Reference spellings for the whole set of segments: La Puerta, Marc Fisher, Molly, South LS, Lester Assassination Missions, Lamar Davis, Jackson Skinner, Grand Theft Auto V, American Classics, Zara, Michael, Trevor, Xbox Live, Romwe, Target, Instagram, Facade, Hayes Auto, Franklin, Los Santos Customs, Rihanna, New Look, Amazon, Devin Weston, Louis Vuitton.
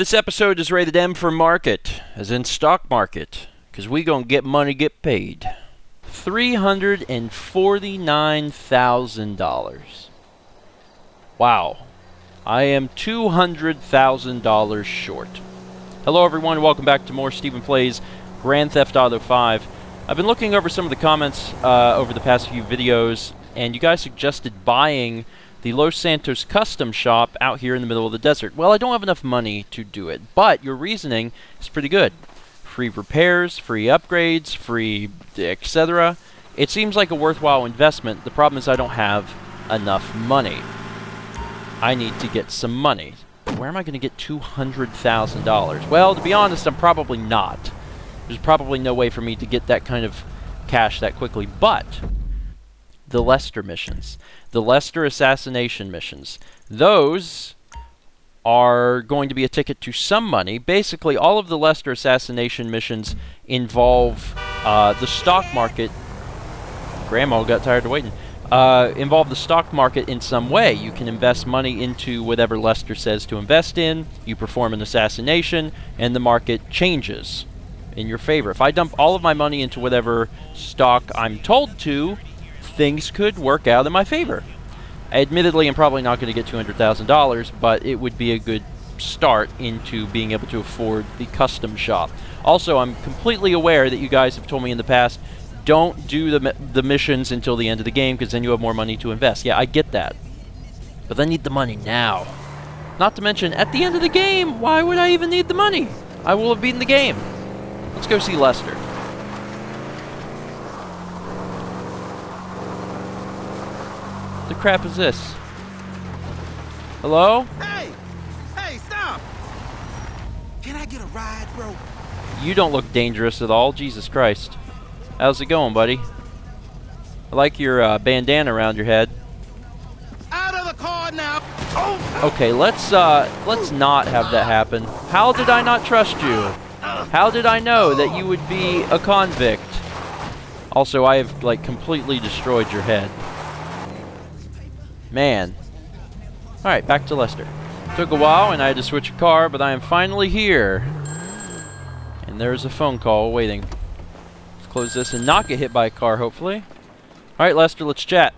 This episode is rated M for market, as in stock market, because we gonna get money, get paid. $349,000. Wow. I am $200,000 short. Hello everyone, welcome back to more Steven Plays Grand Theft Auto V. I've been looking over some of the comments over the past few videos, and you guys suggested buying the Los Santos Customs shop out here in the middle of the desert. Well, I don't have enough money to do it, but your reasoning is pretty good. Free repairs, free upgrades, free etc. It seems like a worthwhile investment. The problem is I don't have enough money. I need to get some money. Where am I going to get $200,000? Well, to be honest, I'm probably not. There's probably no way for me to get that kind of cash that quickly, but the Lester missions, the Lester Assassination missions, those are going to be a ticket to some money. Basically, all of the Lester Assassination missions involve the stock market. Grandma got tired of waiting. Involve the stock market in some way. You can invest money into whatever Lester says to invest in, you perform an assassination, and the market changes in your favor. If I dump all of my money into whatever stock I'm told to, things could work out in my favor. Admittedly, I'm probably not going to get $200,000, but it would be a good start into being able to afford the custom shop. Also, I'm completely aware that you guys have told me in the past, don't do the missions until the end of the game, because then you have more money to invest. Yeah, I get that. But I need the money now. Not to mention, at the end of the game, why would I even need the money? I will have beaten the game. Let's go see Lester. What the crap is this? Hello? Hey! Hey, stop! Can I get a ride, bro? You don't look dangerous at all. Jesus Christ. How's it going, buddy? I like your bandana around your head. Out of the car now! Oh. Okay, let's not have that happen. How did I not trust you? How did I know that you would be a convict? Also, I have, like, completely destroyed your head. Man. Alright, back to Lester. Took a while and I had to switch a car, but I am finally here. And there's a phone call waiting. Let's close this and not get hit by a car, hopefully. Alright, Lester, let's chat.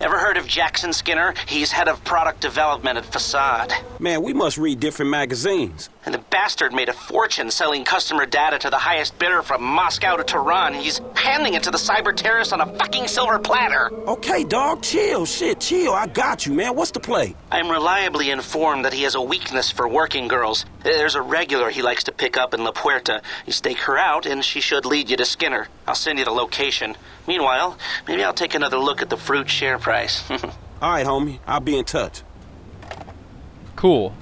Ever heard of Jackson Skinner? He's head of product development at Facade. Man, we must read different magazines. And the bastard made a fortune selling customer data to the highest bidder from Moscow to Tehran. He's handing it to the cyber terrorists on a fucking silver platter. Okay, dog, chill. Shit, chill. I got you, man. What's the play? I'm reliably informed that he has a weakness for working girls. There's a regular he likes to pick up in La Puerta. You stake her out, and she should lead you to Skinner. I'll send you the location. Meanwhile, maybe I'll take another look at the fruit share price. All right, homie. I'll be in touch. Cool.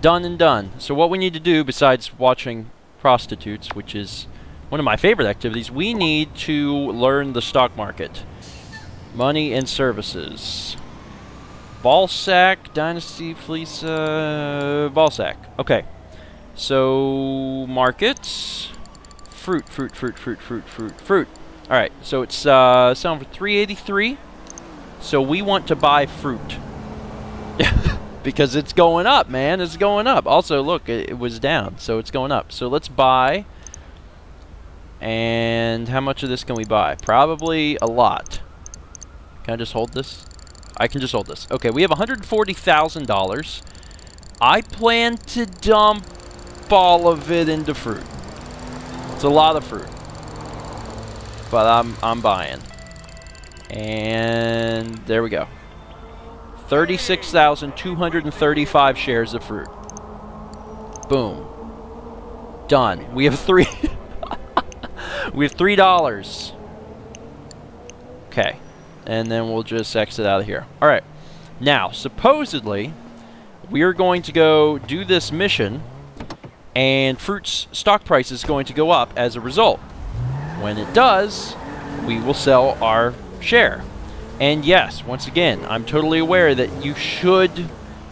Done and done. So what we need to do, besides watching prostitutes, which is one of my favorite activities, we need to learn the stock market. Money and services. Ballsack, Dynasty, Fleece, Ballsack. Okay. So, markets. Fruit. Alright, so it's selling for $383. So we want to buy fruit. Because it's going up, man. It's going up. Also, look, it was down, so it's going up. So let's buy. And how much of this can we buy? Probably a lot. Can I just hold this? I can just hold this. Okay, we have $140,000. I plan to dump all of it into fruit. It's a lot of fruit. But I'm buying. And there we go. 36,235 shares of fruit. Boom. Done. We have three. We have $3. Okay. And then we'll just exit out of here. Alright. Now, supposedly, we are going to go do this mission, and fruit's stock price is going to go up as a result. When it does, we will sell our share. And yes, once again, I'm totally aware that you should,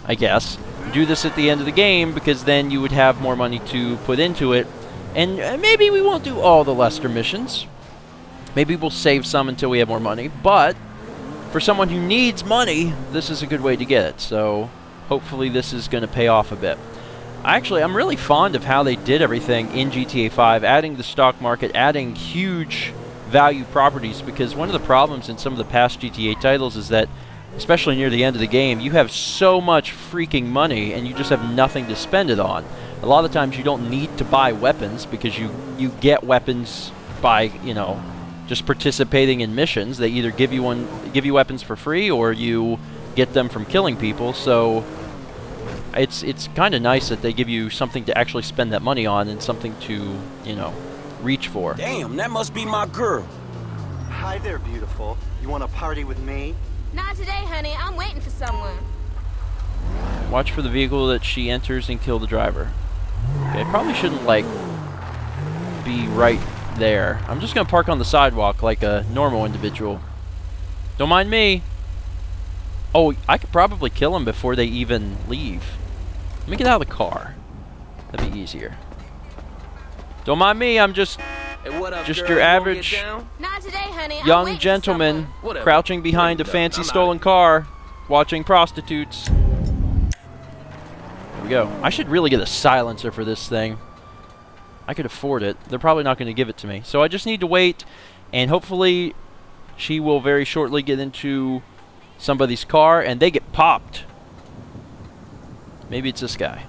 I guess, do this at the end of the game, because then you would have more money to put into it. And maybe we won't do all the Lester missions. Maybe we'll save some until we have more money. But for someone who needs money, this is a good way to get it. So hopefully this is going to pay off a bit. Actually, I'm really fond of how they did everything in GTA 5, adding the stock market, adding huge value properties, because one of the problems in some of the past GTA titles is that, especially near the end of the game, you have so much freaking money and you just have nothing to spend it on. A lot of the times you don't need to buy weapons because you get weapons by, you know, just participating in missions. They either give you weapons for free or you get them from killing people, so it's kind of nice that they give you something to actually spend that money on and something to, you know, reach for. Damn, that must be my girl. Hi there, beautiful. You want to party with me? Not today, honey. I'm waiting for someone. Watch for the vehicle that she enters and kill the driver. Okay, I probably shouldn't, like, be right there. I'm just going to park on the sidewalk like a normal individual. Don't mind me. Oh, I could probably kill them before they even leave. Let me get out of the car. That'd be easier. Don't mind me, I'm just... Hey, what up, just girl? Your average young gentleman crouching behind a fancy stolen car, watching prostitutes. There we go. I should really get a silencer for this thing. I could afford it. They're probably not going to give it to me. So I just need to wait, and hopefully she will very shortly get into somebody's car, and they get popped. Maybe it's this guy.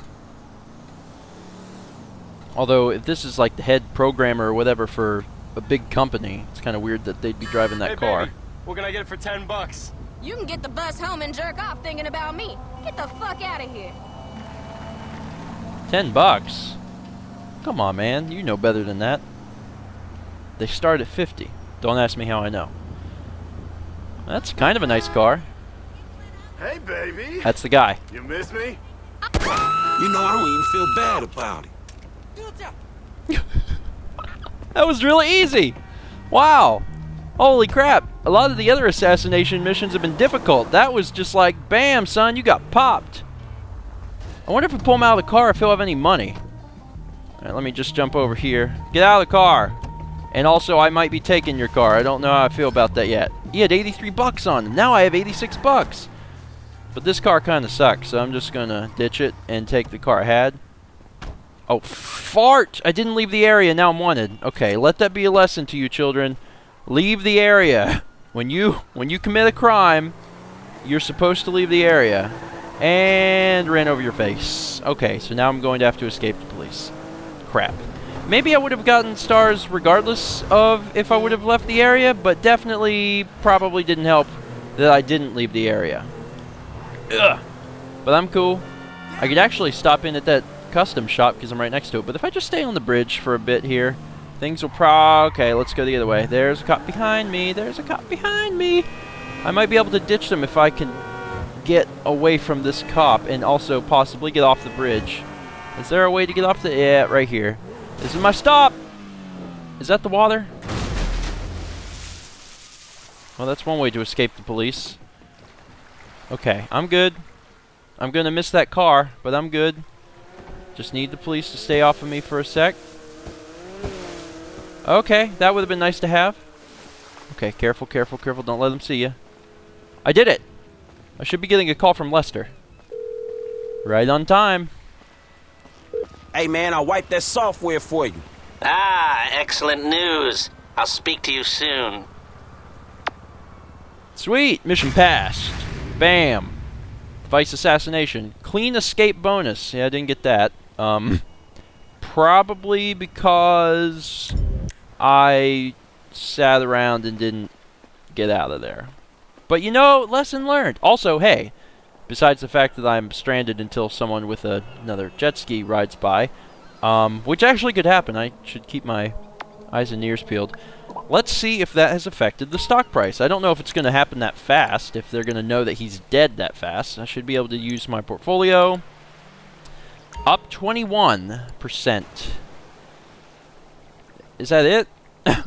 Although, if this is like the head programmer or whatever for a big company, it's kind of weird that they'd be driving that car. Baby, what can I get for $10? You can get the bus home and jerk off thinking about me. Get the fuck out of here. $10? Come on, man. You know better than that. They start at 50. Don't ask me how I know. That's kind of a nice car. Hey, baby. That's the guy. You miss me? You know, I don't even feel bad about it. That was really easy. Wow. Holy crap. A lot of the other assassination missions have been difficult. That was just like, bam, son, you got popped. I wonder if we pull him out of the car if he'll have any money. Alright, let me just jump over here. Get out of the car. And also, I might be taking your car. I don't know how I feel about that yet. He had 83 bucks on him. Now I have 86 bucks. But this car kind of sucks, so I'm just going to ditch it and take the car I had. Oh, fart! I didn't leave the area, now I'm wanted. Okay, let that be a lesson to you children. Leave the area. When you commit a crime, you're supposed to leave the area. And ran over your face. Okay, so now I'm going to have to escape the police. Crap. Maybe I would have gotten stars regardless of if I would have left the area, but definitely probably didn't help that I didn't leave the area. Ugh. But I'm cool. I could actually stop in at that custom shop because I'm right next to it, but if I just stay on the bridge for a bit here, things will okay, let's go the other way. There's a cop behind me. There's a cop behind me. I might be able to ditch them if I can get away from this cop and also possibly get off the bridge. Is there a way to get off the... Yeah, right here. This is my stop! Is that the water? Well, that's one way to escape the police. Okay, I'm good. I'm gonna miss that car, but I'm good. Just need the police to stay off of me for a sec. Okay, that would have been nice to have. Okay, careful, careful, careful. Don't let them see you. I did it! I should be getting a call from Lester. Right on time. Hey, man, I wiped that software for you. Ah, excellent news. I'll speak to you soon. Sweet! Mission passed. Bam. Vice assassination. Clean escape bonus. Yeah, I didn't get that. Probably because I sat around and didn't get out of there. But you know, lesson learned. Also, hey, besides the fact that I'm stranded until someone with another jet ski rides by, which actually could happen. I should keep my eyes and ears peeled. Let's see if that has affected the stock price. I don't know if it's going to happen that fast, if they're going to know that he's dead that fast. I should be able to use my portfolio. Up 21%. Is that it?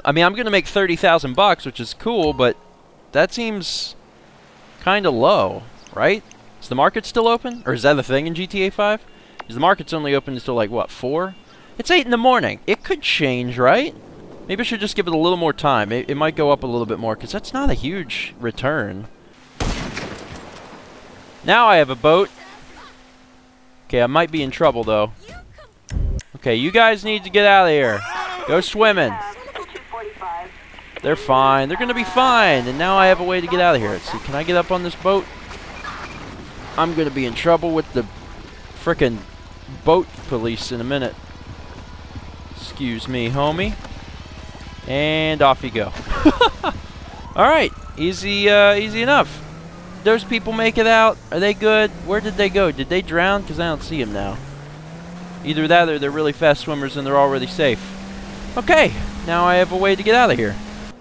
I mean, I'm going to make 30,000 bucks, which is cool, but that seems kind of low, right? Is the market still open? Or is that a thing in GTA 5? Is the market's only open until, like, what, 4? It's 8 in the morning. It could change, right? Maybe I should just give it a little more time. It might go up a little bit more, because that's not a huge return. Now I have a boat. Okay, I might be in trouble, though. Okay, you guys need to get out of here. Go swimming. They're fine. They're going to be fine. And now I have a way to get out of here. Let's see, can I get up on this boat? I'm going to be in trouble with the frickin' boat police in a minute. Excuse me, homie. And off you go. Alright. Easy enough. Those people make it out. Are they good? Where did they go? Did they drown? Because I don't see them now. Either that or they're really fast swimmers and they're already safe. Okay. Now I have a way to get out of here.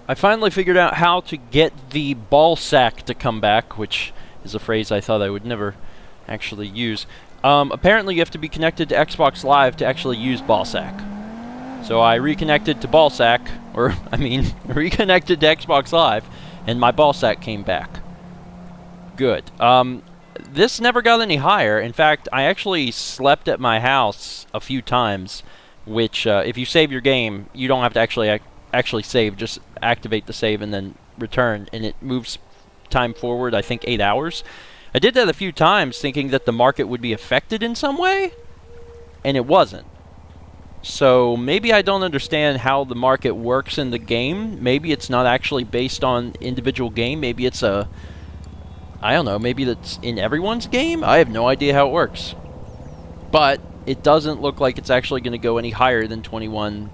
I finally figured out how to get the ball sack to come back, which is a phrase I thought I would never actually use. Apparently you have to be connected to Xbox Live to actually use ball sack. So I reconnected to ball sack, or I mean reconnected to Xbox Live, and my ball sack came back. Good. This never got any higher. In fact, I actually slept at my house a few times, which if you save your game, you don't have to actually save. Just activate the save and then return, and it moves time forward, I think, 8 hours. I did that a few times thinking that the market would be affected in some way, and it wasn't. So maybe I don't understand how the market works in the game. Maybe it's not actually based on individual game. Maybe it's a... I don't know, maybe that's in everyone's game? I have no idea how it works. But it doesn't look like it's actually going to go any higher than 21%.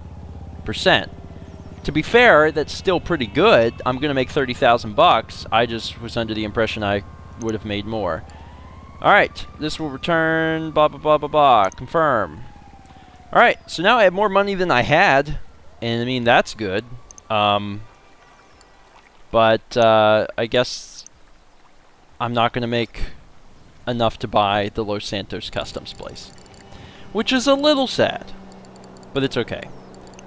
To be fair, that's still pretty good. I'm going to make 30,000 bucks. I just was under the impression I would have made more. Alright, this will return... blah, blah, blah, blah, blah. Confirm. Alright, so now I have more money than I had. And, I mean, that's good. I guess... I'm not going to make enough to buy the Los Santos Customs place, which is a little sad, but it's okay.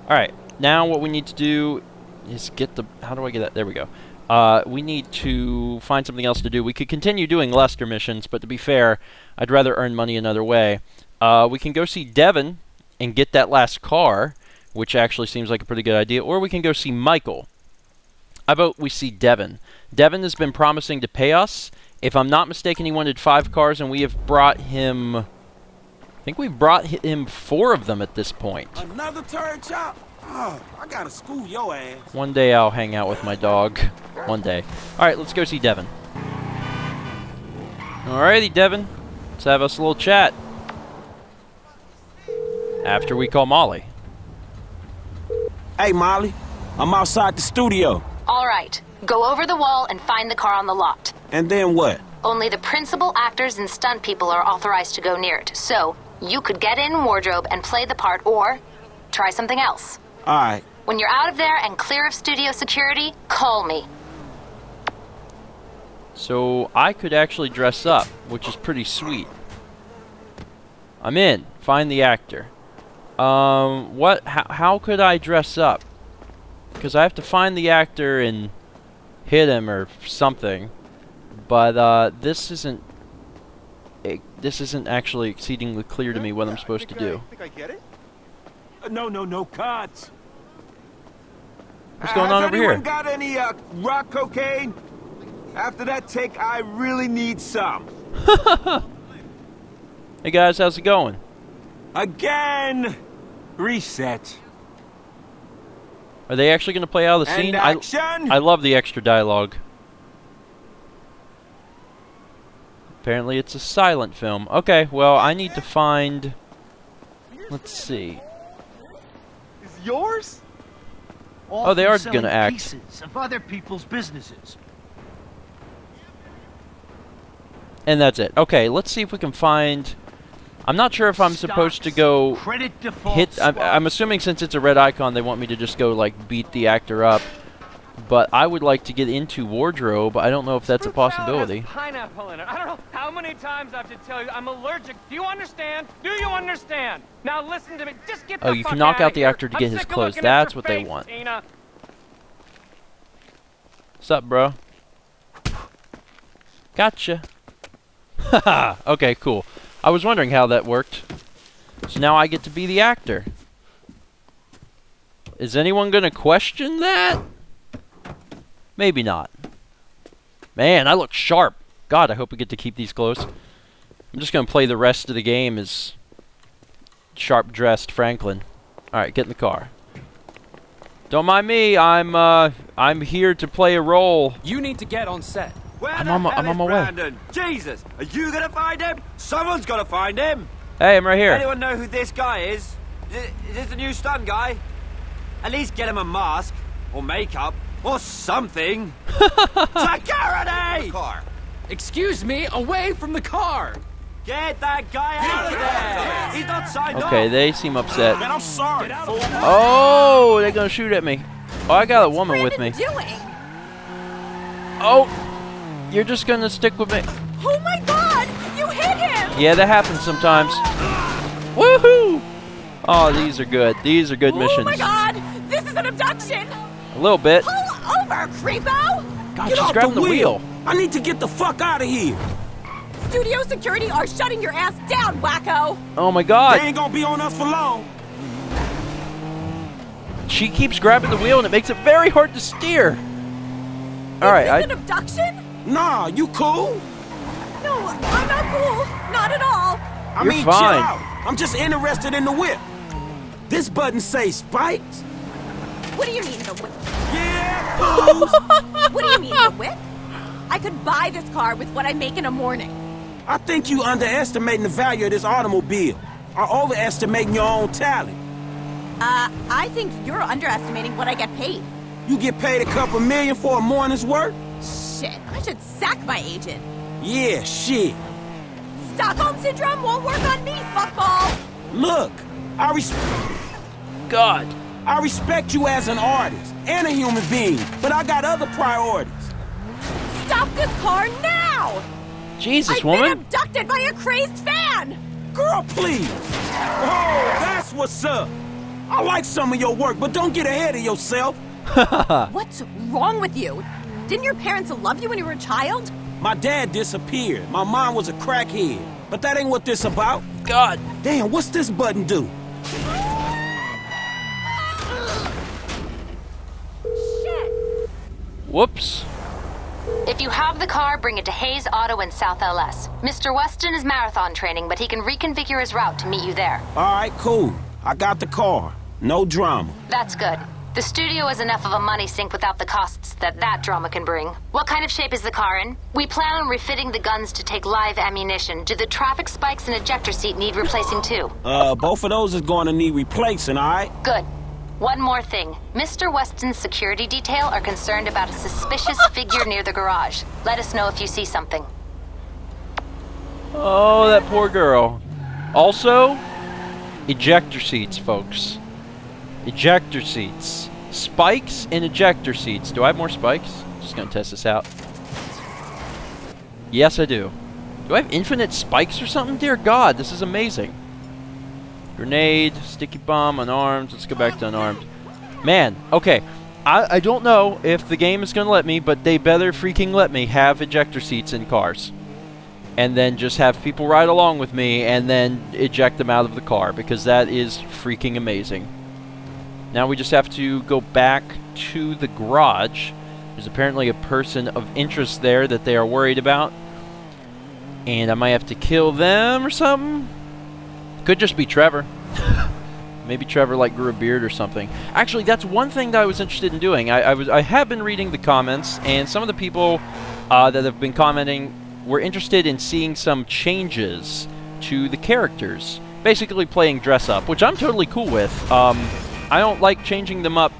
Alright, now what we need to do is get the... how do I get that? There we go. We need to find something else to do. We could continue doing Lester missions, but to be fair, I'd rather earn money another way. We can go see Devin and get that last car, which actually seems like a pretty good idea, or we can go see Michael. I vote we see Devin. Devin has been promising to pay us. If I'm not mistaken, he wanted 5 cars, and we have brought him... I think we've brought him 4 of them at this point. Another turd chop? Oh, I gotta school your ass. One day I'll hang out with my dog. One day. Alright, let's go see Devin. Alrighty, Devin. Let's have us a little chat. After we call Molly. Hey, Molly. I'm outside the studio. All right. Go over the wall and find the car on the lot. And then what? Only the principal actors and stunt people are authorized to go near it. So, you could get in wardrobe and play the part, or try something else. All right. When you're out of there and clear of studio security, call me. So, I could actually dress up, which is pretty sweet. I'm in. Find the actor. How could I dress up? Because I have to find the actor and hit him or something, but this isn't actually exceedingly clear to me what I'm supposed to do. I think I get it. No cuts. What's going on over here? Has anyone got any rock cocaine? After that take, I really need some. Hey guys, how's it going? Again, reset. Are they actually going to play out of the scene? I love the extra dialogue. Apparently it's a silent film. Okay, well, I need to find... let's see. Is yours? Oh, they are going to act. Pieces of other people's businesses. And that's it. Okay, let's see if we can find... I'm not sure if I'm supposed to go hit... I'm assuming since it's a red icon, they want me to just go, like, beat the actor up. But I would like to get into wardrobe. I don't know if that's a possibility. Pineapple in it. I don't know how many times I have to tell you I'm allergic. Do you understand? Do you understand? Now listen to me. Just get the fuck out of here. Oh, you can knock out the actor to get his clothes. That's what they want. What's up, bro? Gotcha. Haha. Okay, cool. I was wondering how that worked. So now I get to be the actor. Is anyone going to question that? Maybe not. Man, I look sharp. God, I hope we get to keep these clothes. I'm just going to play the rest of the game as sharp-dressed Franklin. Alright, get in the car. Don't mind me, I'm here to play a role. You need to get on set. Where I'm on my Brandon? Way. Jesus, are you gonna find him? Someone's gotta find him. Hey, I'm right here. Anyone know who this guy is? Is this the new stunt guy? At least get him a mask, or makeup, or something. Security! Car. Excuse me, away from the car. Get that guy out of there! He's not signed off. Okay, they seem upset. Man, I'm sorry. Oh, they're gonna shoot at me. Oh, I got a woman with me. Oh, you're just gonna stick with me. Oh my God, you hit him! Yeah, that happens sometimes. Woohoo! Oh, these are good. These are good missions. Oh my God, this is an abduction. A little bit. Pull over, creepo! God, she's grabbing the wheel. I need to get the fuck out of here. Studio security are shutting your ass down, wacko! Oh my God! They ain't gonna be on us for long! She keeps grabbing the wheel and it makes it very hard to steer! Alright, Is this an abduction? Nah, you cool? No, I'm not cool! Not at all! I mean, chill out! I'm just interested in the whip! This button says spikes! What do you mean, the whip? Yeah, what do you mean, the whip? I could buy this car with what I make in a morning. I think you underestimating the value of this automobile. Or overestimating your own talent. I think you're underestimating what I get paid. You get paid a couple million for a morning's work? Shit, I should sack my agent. Yeah, shit. Stockholm Syndrome won't work on me, fuckball! Look, I respect you as an artist and a human being, but I got other priorities. Stop this car now! Jesus, woman! I've been abducted by a crazed fan! Girl, please! Oh, that's what's up! I like some of your work, but don't get ahead of yourself! What's wrong with you? Didn't your parents love you when you were a child? My dad disappeared. My mom was a crackhead. But that ain't what this about. God damn, what's this button do? Shit! Whoops. If you have the car, bring it to Hayes Auto in South LS. Mr. Weston is marathon training, but he can reconfigure his route to meet you there. All right, cool. I got the car. No drama. That's good. The studio is enough of a money sink without the costs that drama can bring. What kind of shape is the car in? We plan on refitting the guns to take live ammunition. Do the traffic spikes and ejector seat need replacing too? Both of those is going to need replacing, all right? Good. One more thing. Mr. Weston's security detail are concerned about a suspicious figure near the garage. Let us know if you see something. Oh, that poor girl. Also, ejector seats, folks. Ejector seats. Spikes and ejector seats. Do I have more spikes? Just gonna test this out. Yes, I do. Do I have infinite spikes or something? Dear God, this is amazing. Grenade, sticky bomb, unarmed. Let's go back to unarmed. Man, okay. I don't know if the game is going to let me, but they better freaking let me have ejector seats in cars. And then just have people ride along with me and then eject them out of the car, because that is freaking amazing. Now we just have to go back to the garage. There's apparently a person of interest there that they are worried about. And I might have to kill them or something. Could just be Trevor. Maybe Trevor like grew a beard or something. Actually, that's one thing that I was interested in doing. I have been reading the comments, and some of the people that have been commenting were interested in seeing some changes to the characters. Basically playing dress up, which I'm totally cool with. I don't like changing them up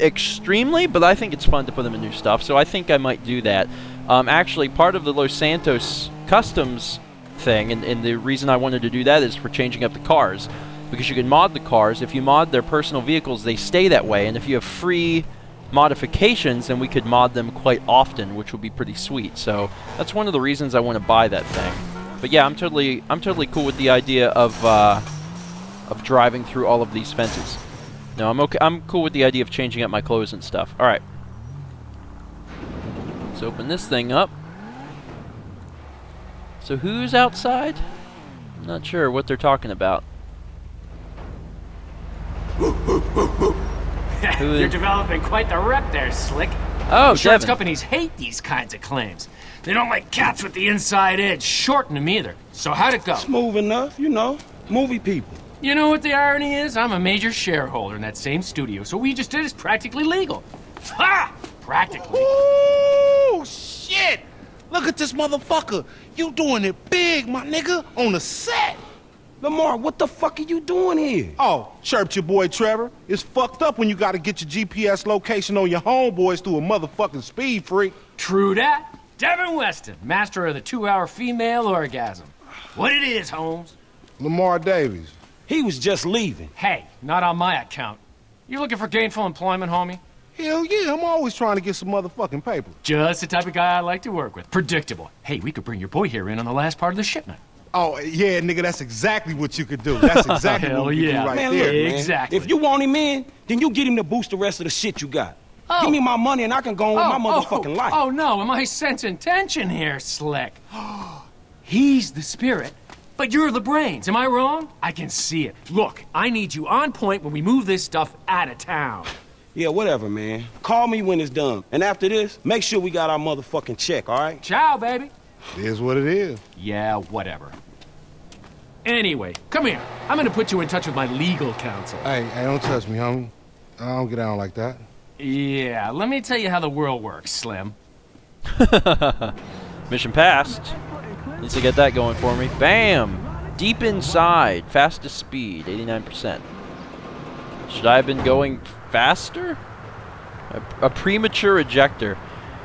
extremely, but I think it's fun to put them in new stuff, so I think I might do that. Actually, part of the Los Santos Customs thing, and the reason I wanted to do that is for changing up the cars, because you can mod the cars. If you mod their personal vehicles, they stay that way, and if you have free modifications, then we could mod them quite often, which would be pretty sweet. So that's one of the reasons I want to buy that thing. But yeah, I'm totally cool with the idea of driving through all of these fences. No, I'm cool with the idea of changing up my clothes and stuff. All right, let's open this thing up. So who's outside? I'm not sure what they're talking about. You're developing quite the rep there, Slick. Oh, insurance companies hate these kinds of claims. They don't like cats with the inside edge. Shorten them either. So how'd it go? Smooth enough, you know, movie people. You know what the irony is? I'm a major shareholder in that same studio, so what you just did is practically legal. Ha! Practically. Ooh, shit! Look at this motherfucker. You doing it big, my nigga, on the set. Lamar, what the fuck are you doing here? Oh, chirped your boy Trevor. It's fucked up when you gotta get your GPS location on your homeboys through a motherfucking speed freak. True that. Devin Weston, master of the 2-hour female orgasm. What it is, Holmes? Lamar Davis. He was just leaving. Hey, not on my account. You looking for gainful employment, homie? Hell yeah, I'm always trying to get some motherfucking paper. Just the type of guy I like to work with. Predictable. Hey, we could bring your boy here in on the last part of the shipment. Oh, yeah, nigga, that's exactly what you could do. That's exactly what you could do right there, man. Exactly. If you want him in, then you get him to boost the rest of the shit you got. Oh. Give me my money and I can go on with my motherfucking life. Oh, no, am I sensing tension here, Slick? He's the spirit, but you're the brains. Am I wrong? I can see it. Look, I need you on point when we move this stuff out of town. Yeah, whatever, man. Call me when it's done. And after this, make sure we got our motherfucking check, all right? Ciao, baby. It is what it is. Yeah, whatever. Anyway, come here. I'm gonna put you in touch with my legal counsel. Hey, don't touch me, homie. I don't get down like that. Yeah, let me tell you how the world works, Slim. Mission passed. At least I get that going for me. Bam! Deep inside. Fastest speed, 89%. Should I have been going faster? A premature ejector.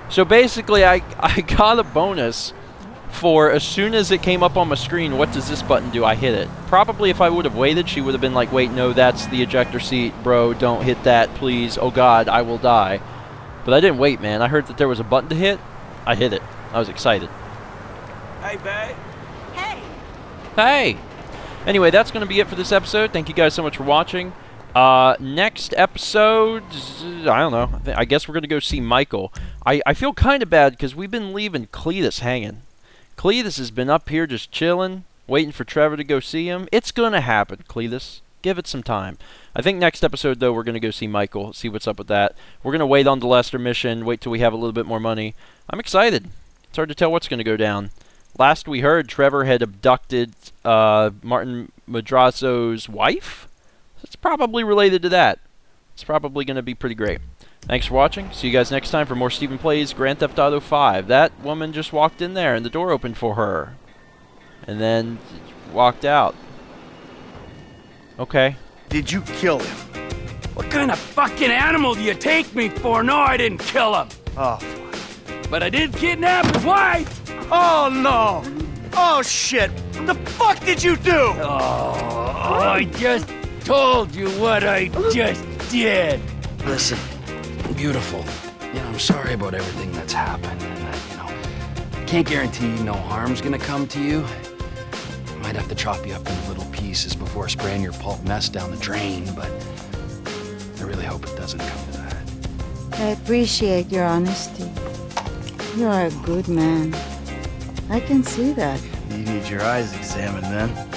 So basically, I got a bonus for as soon as it came up on my screen, what does this button do? I hit it. Probably if I would have waited, she would have been like, wait, no, that's the ejector seat, bro, don't hit that, please, oh god, I will die. But I didn't wait, man. I heard that there was a button to hit. I hit it. I was excited. Hey, babe. Hey. Hey. Anyway, that's going to be it for this episode. Thank you guys so much for watching. Next episode, I don't know. I guess we're going to go see Michael. I feel kind of bad because we've been leaving Cletus hanging. Cletus has been up here just chilling, waiting for Trevor to go see him. It's going to happen, Cletus. Give it some time. I think next episode, though, we're going to go see Michael, see what's up with that. We're going to wait on the Lester mission, wait till we have a little bit more money. I'm excited. It's hard to tell what's going to go down. Last we heard, Trevor had abducted Martin Madrazo's wife. It's probably related to that. It's probably going to be pretty great. Thanks for watching. See you guys next time for more Steven Plays Grand Theft Auto V. That woman just walked in there and the door opened for her. And then walked out. Okay. Did you kill him? What kind of fucking animal do you take me for? No, I didn't kill him. Oh, fuck. But I did kidnap his wife. Oh, no. Oh, shit. What the fuck did you do? Oh, I just told you what I just did. Listen. Beautiful. You know, I'm sorry about everything that's happened, and you know, can't guarantee no harm's gonna come to you. Might have to chop you up into little pieces before spraying your pulp mess down the drain, but I really hope it doesn't come to that. I appreciate your honesty. You are a good man. I can see that. You need your eyes examined, then.